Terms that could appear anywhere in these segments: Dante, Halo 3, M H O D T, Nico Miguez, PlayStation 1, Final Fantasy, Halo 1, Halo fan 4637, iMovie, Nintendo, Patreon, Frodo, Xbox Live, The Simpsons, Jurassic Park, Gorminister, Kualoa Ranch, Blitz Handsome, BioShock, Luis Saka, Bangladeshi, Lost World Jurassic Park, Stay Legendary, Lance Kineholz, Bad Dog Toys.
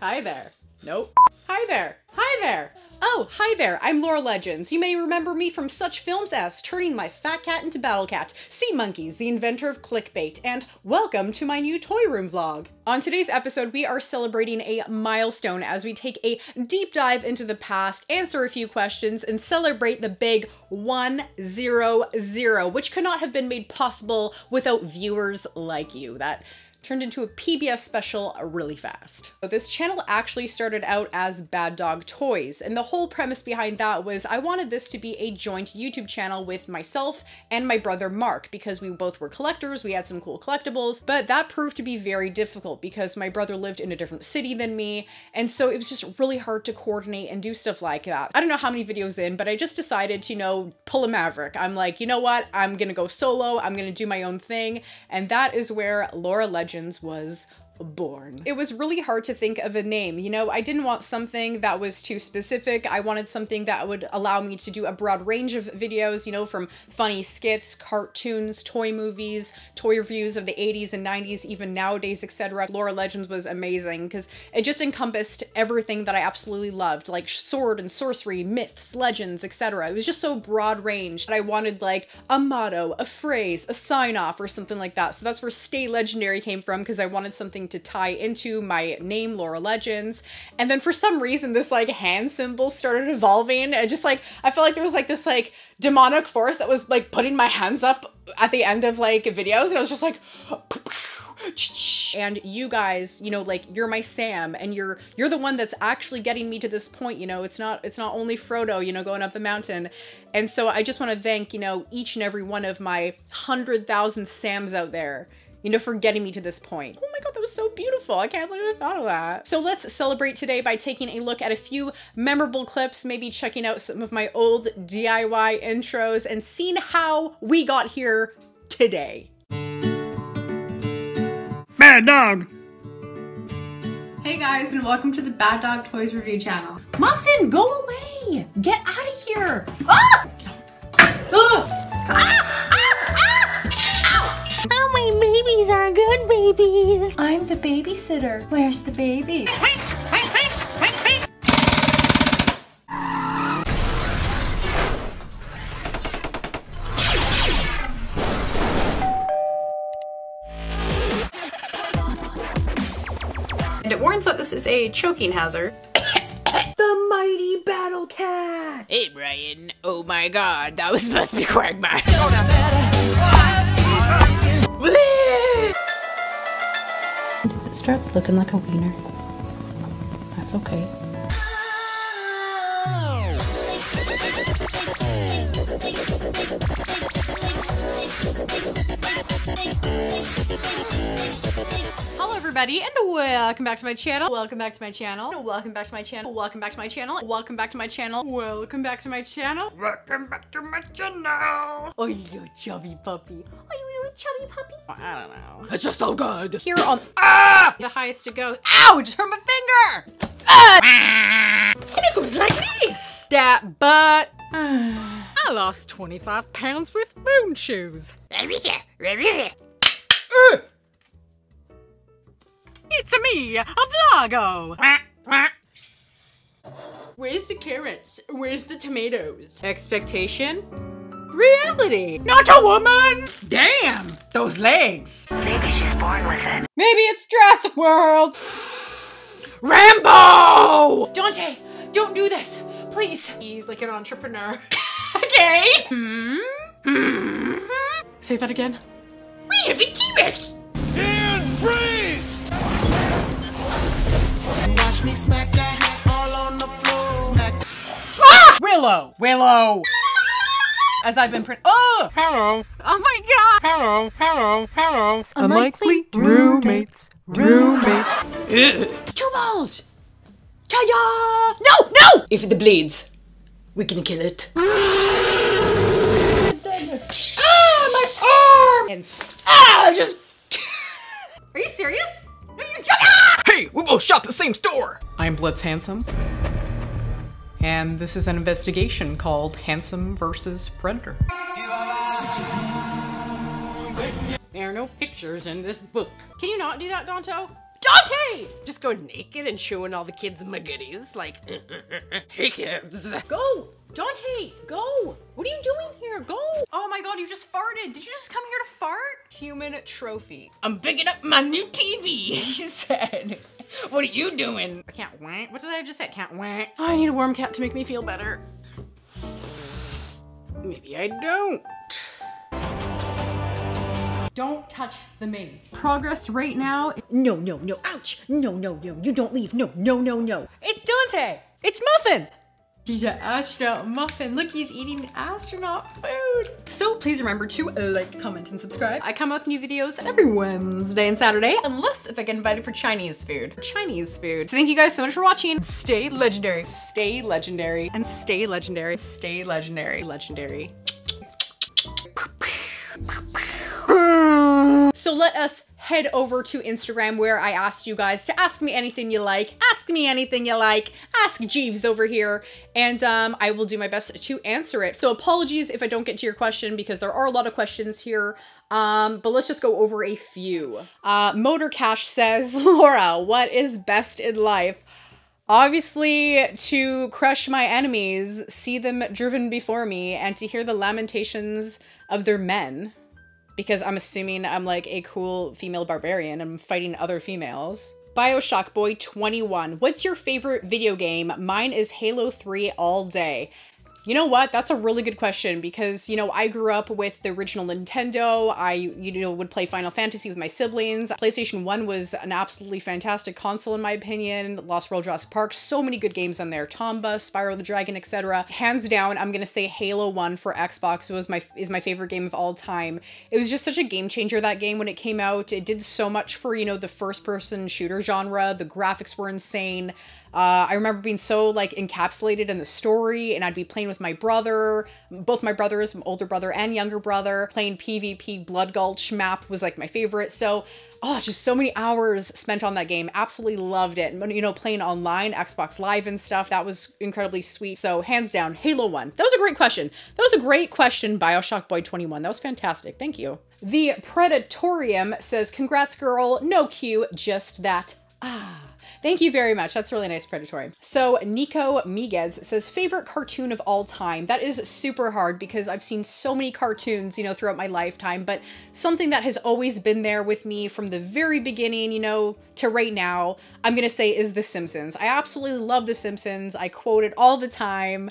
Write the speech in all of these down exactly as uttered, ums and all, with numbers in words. Hi there. Nope. Hi there. Hi there. Oh, hi there. I'm Laura Legends. You may remember me from such films as Turning My Fat Cat into Battle Cat, Sea Monkeys, the inventor of clickbait, and welcome to my new toy room vlog. On today's episode, we are celebrating a milestone as we take a deep dive into the past, answer a few questions, and celebrate the big one zero zero, which could not have been made possible without viewers like you. That turned into a P B S special really fast. But this channel actually started out as Bad Dog Toys, and the whole premise behind that was I wanted this to be a joint YouTube channel with myself and my brother Mark, because we both were collectors, we had some cool collectibles, but that proved to be very difficult because my brother lived in a different city than me, and so it was just really hard to coordinate and do stuff like that. I don't know how many videos in, but I just decided to, you know, pull a maverick. I'm like, you know what? I'm gonna go solo, I'm gonna do my own thing, and that is where Laura Legends was born. It was really hard to think of a name. You know, I didn't want something that was too specific. I wanted something that would allow me to do a broad range of videos, you know, from funny skits, cartoons, toy movies, toy reviews of the eighties and nineties, even nowadays, et cetera. Laura Legends was amazing because it just encompassed everything that I absolutely loved, like sword and sorcery, myths, legends, et cetera. It was just so broad range that I wanted like a motto, a phrase, a sign-off or something like that. So that's where Stay Legendary came from, because I wanted something to tie into my name, Laura Legends. And then for some reason, this like hand symbol started evolving. And just like, I felt like there was like this like demonic force that was like putting my hands up at the end of like videos. And I was just like, and you guys, you know, like you're my Sam, and you're you're the one that's actually getting me to this point. You know, it's not it's not only Frodo, you know, going up the mountain. And so I just want to thank, you know, each and every one of my hundred thousand Sams out there, you know, for getting me to this point. Oh my God, that was so beautiful. I can't believe I thought of that. So let's celebrate today by taking a look at a few memorable clips, maybe checking out some of my old D I Y intros and seeing how we got here today. Bad Dog. Hey guys, and welcome to the Bad Dog Toys Review Channel. Muffin, go away. Get out of here. Ah! Ah! Ah! Oh, my babies are good babies. I'm the babysitter. Where's the baby? And it warns that this is a choking hazard. The mighty battle cat. Hey, Brian. Oh my God, that was supposed to be Quagmire. If it starts looking like a wiener, that's okay. Hello everybody, and welcome back to my channel. Welcome back to my channel. Welcome back to my channel. Welcome back to my channel. Welcome back to my channel. Welcome back to my channel. Welcome back to my channel. Oh, you chubby puppy. Oh, you little chubby puppy. Oh, I don't know. It's just so good. Here on ah! The highest to go. Ow! Just hurt my finger. Ah! And it goes like this. That butt. I lost twenty-five pounds with moon shoes. It's-a me, a vlogo. Where's the carrots? Where's the tomatoes? Expectation? Reality! Not a woman! Damn! Those legs! Maybe she's born with it. Maybe it's Jurassic World! Rambo! Dante, don't do this! Please! He's like an entrepreneur. Okay! Mm hmm? Say that again. We have a T-Rex! And freeze! Watch me smack that hat all on the floor. Smack. Ah! Willow! Willow! As I've been print- Oh! Hello! Oh my God! Hello! Hello! Hello! Unlikely roommates! Roommates! Two balls! Ta-da! No! No! If it bleeds, we can kill it. Ah, my arm! And ah, I just. Are you serious? No, you're joking! Ah! Hey, we both shot the same store. I'm Blitz Handsome, and this is an investigation called Handsome versus Predator. There are no pictures in this book. Can you not do that, Dante? Dante! Just go naked and showing all the kids my goodies, like, hey kids. Go, Dante, go. What are you doing here? Go. Oh my God, you just farted. Did you just come here to fart? Human trophy. I'm picking up my new T V, he said. What are you doing? I can't wank. What did I just say? I can't wank. Oh, I need a warm cat to make me feel better. Maybe I don't. Don't touch the maze. Progress right now. No, no, no, ouch. No, no, no, you don't leave. No, no, no, no. It's Dante. It's Muffin. He's an astronaut Muffin. Look, he's eating astronaut food. So please remember to like, comment, and subscribe. I come out with new videos every Wednesday and Saturday, unless if I get invited for Chinese food. Chinese food. So thank you guys so much for watching. Stay legendary, stay legendary, and stay legendary, stay legendary, legendary. So let us head over to Instagram where I asked you guys to ask me anything you like, ask me anything you like, ask Jeeves over here, and um, I will do my best to answer it. So apologies if I don't get to your question because there are a lot of questions here, um, but let's just go over a few. Uh, Motor Cash says, Laura, what is best in life? Obviously to crush my enemies, see them driven before me, and to hear the lamentations of their men. Because I'm assuming I'm like a cool female barbarian and I'm fighting other females. BioShock Boy twenty-one, what's your favorite video game? Mine is Halo three all day. You know what? That's a really good question because, you know, I grew up with the original Nintendo. I, you know, would play Final Fantasy with my siblings. PlayStation one was an absolutely fantastic console in my opinion. Lost World Jurassic Park, so many good games on there. Tomba, Spyro the Dragon, et cetera. Hands down, I'm gonna say Halo one for Xbox was my, is my favorite game of all time. It was just such a game changer, that game, when it came out. It did so much for, you know, the first person shooter genre. The graphics were insane. Uh, I remember being so like encapsulated in the story, and I'd be playing with my brother, both my brothers, my older brother and younger brother, playing PvP. Blood Gulch map was like my favorite. So, oh, just so many hours spent on that game. Absolutely loved it. You know, playing online, Xbox Live and stuff. That was incredibly sweet. So hands down, Halo one. That was a great question. That was a great question, BioShock Boy twenty-one. That was fantastic. Thank you. The Predatorium says, congrats girl, no Q, just that. Ah. Thank you very much. That's really nice, Predatorium. So Nico Miguez says, favorite cartoon of all time. That is super hard because I've seen so many cartoons, you know, throughout my lifetime, but something that has always been there with me from the very beginning, you know, to right now, I'm gonna say is The Simpsons. I absolutely love The Simpsons. I quote it all the time.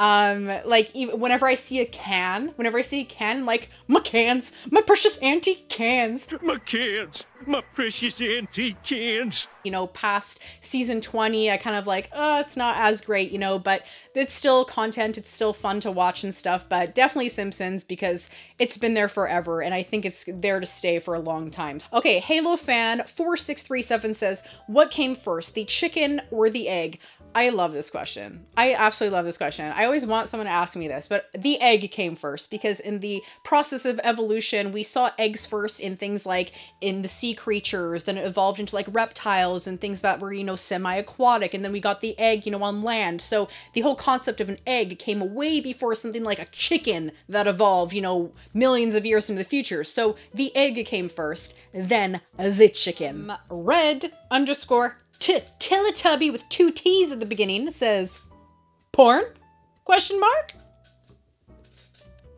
Um, like even whenever I see a can, whenever I see a can, I'm like, my cans, my precious antique cans, my cans, my precious antique cans. You know, past season twenty, I kind of like, oh, it's not as great, you know, but it's still content. It's still fun to watch and stuff, but definitely Simpsons because it's been there forever. And I think it's there to stay for a long time. Okay. Halo fan four six three seven says, what came first, the chicken or the egg? I love this question. I absolutely love this question. I always want someone to ask me this, but the egg came first because in the process of evolution, we saw eggs first in things like in the sea creatures, then it evolved into like reptiles and things that were, you know, semi-aquatic. And then we got the egg, you know, on land. So the whole concept of an egg came way before something like a chicken that evolved, you know, millions of years into the future. So the egg came first, then the chicken. Red underscore T Tillatubby with two T's at the beginning says, porn? Question mark?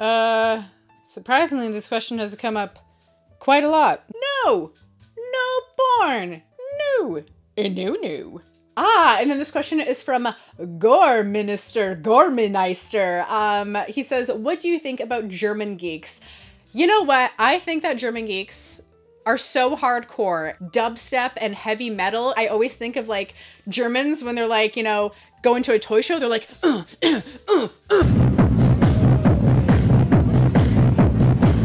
Uh, surprisingly, this question has come up quite a lot. No, no porn, no, no, no. Ah, and then this question is from Gorminister, Gorminister. Um, he says, what do you think about German geeks? You know what? I think that German geeks are so hardcore. Dubstep and heavy metal. I always think of like Germans when they're like, you know, going to a toy show, they're like, uh, uh, uh, uh.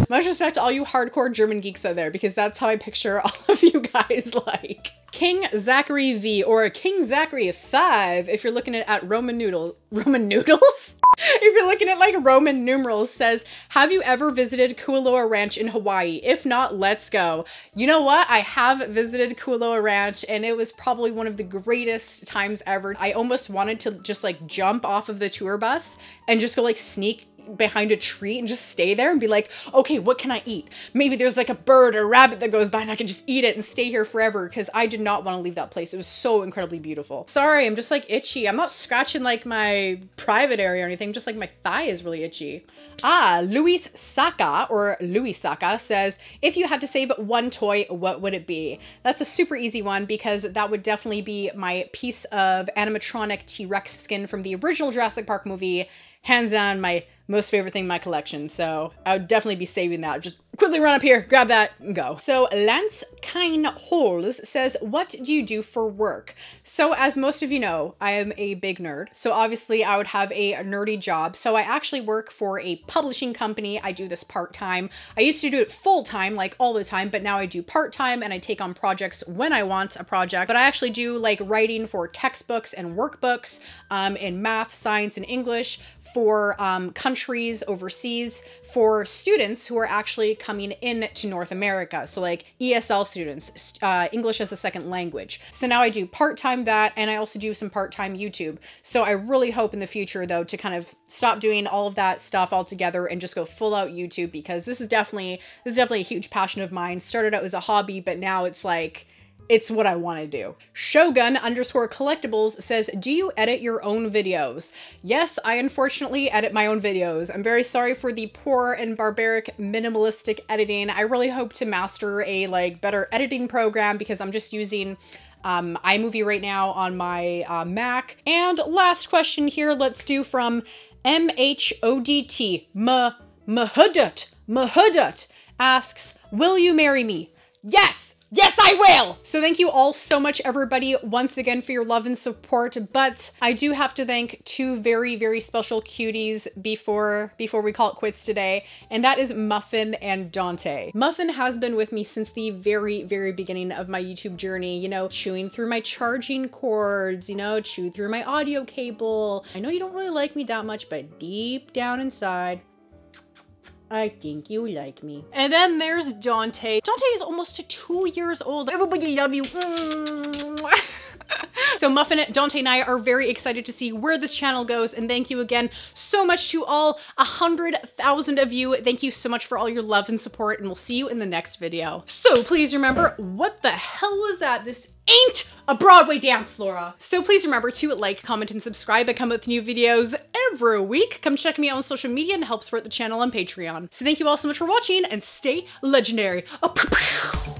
Much respect to all you hardcore German geeks out there because that's how I picture all of you guys like. King Zachary V or King Zachary five if you're looking at, at Roman noodles. Roman noodles? If you're looking at like Roman numerals says, have you ever visited Kualoa Ranch in Hawaii? If not, let's go. You know what? I have visited Kualoa Ranch and it was probably one of the greatest times ever. I almost wanted to just like jump off of the tour bus and just go like sneak behind a tree and just stay there and be like, okay, what can I eat? Maybe there's like a bird or a rabbit that goes by and I can just eat it and stay here forever, because I did not want to leave that place. It was so incredibly beautiful. Sorry, I'm just like itchy. I'm not scratching like my private area or anything, just like my thigh is really itchy. Ah, Luis Saka or Luis Saka says, if you had to save one toy, what would it be? That's a super easy one, because that would definitely be my piece of animatronic T-Rex skin from the original Jurassic Park movie. Hands down, my most favorite thing in my collection. So I would definitely be saving that. Just quickly run up here, grab that and go. So Lance Kineholz says, what do you do for work? So as most of you know, I am a big nerd. So obviously I would have a nerdy job. So I actually work for a publishing company. I do this part-time. I used to do it full-time, like all the time, but now I do part-time and I take on projects when I want a project. But I actually do like writing for textbooks and workbooks um, in math, science, and English for um, countries overseas, for students who are actually coming in to North America. So like E S L students, uh, English as a second language. So now I do part-time that, and I also do some part-time YouTube. So I really hope in the future though to kind of stop doing all of that stuff altogether and just go full out YouTube, because this is definitely, this is definitely a huge passion of mine. Started out as a hobby, but now it's like, it's what I want to do. Shogun underscore collectibles says, do you edit your own videos? Yes, I unfortunately edit my own videos. I'm very sorry for the poor and barbaric minimalistic editing. I really hope to master a like better editing program, because I'm just using um, iMovie right now on my uh, Mac. And last question here, let's do from M H O D T, Mahudat, Mahudat asks, will you marry me? Yes! Yes, I will! So thank you all so much, everybody, once again for your love and support, but I do have to thank two very, very special cuties before before we call it quits today, and that is Muffin and Dante. Muffin has been with me since the very, very beginning of my YouTube journey, you know, chewing through my charging cords, you know, chewing through my audio cable. I know you don't really like me that much, but deep down inside, I think you like me. And then there's Dante. Dante is almost two years old. Everybody love you. Mm. So Muffin, Dante, and I are very excited to see where this channel goes, and thank you again so much to all one hundred thousand of you. Thank you so much for all your love and support, and we'll see you in the next video. So please remember, what the hell was that? This ain't a Broadway dance, Laura. So please remember to like, comment, and subscribe. I come with new videos every week. Come check me out on social media and help support the channel on Patreon. So thank you all so much for watching, and stay legendary. Oh, pew, pew.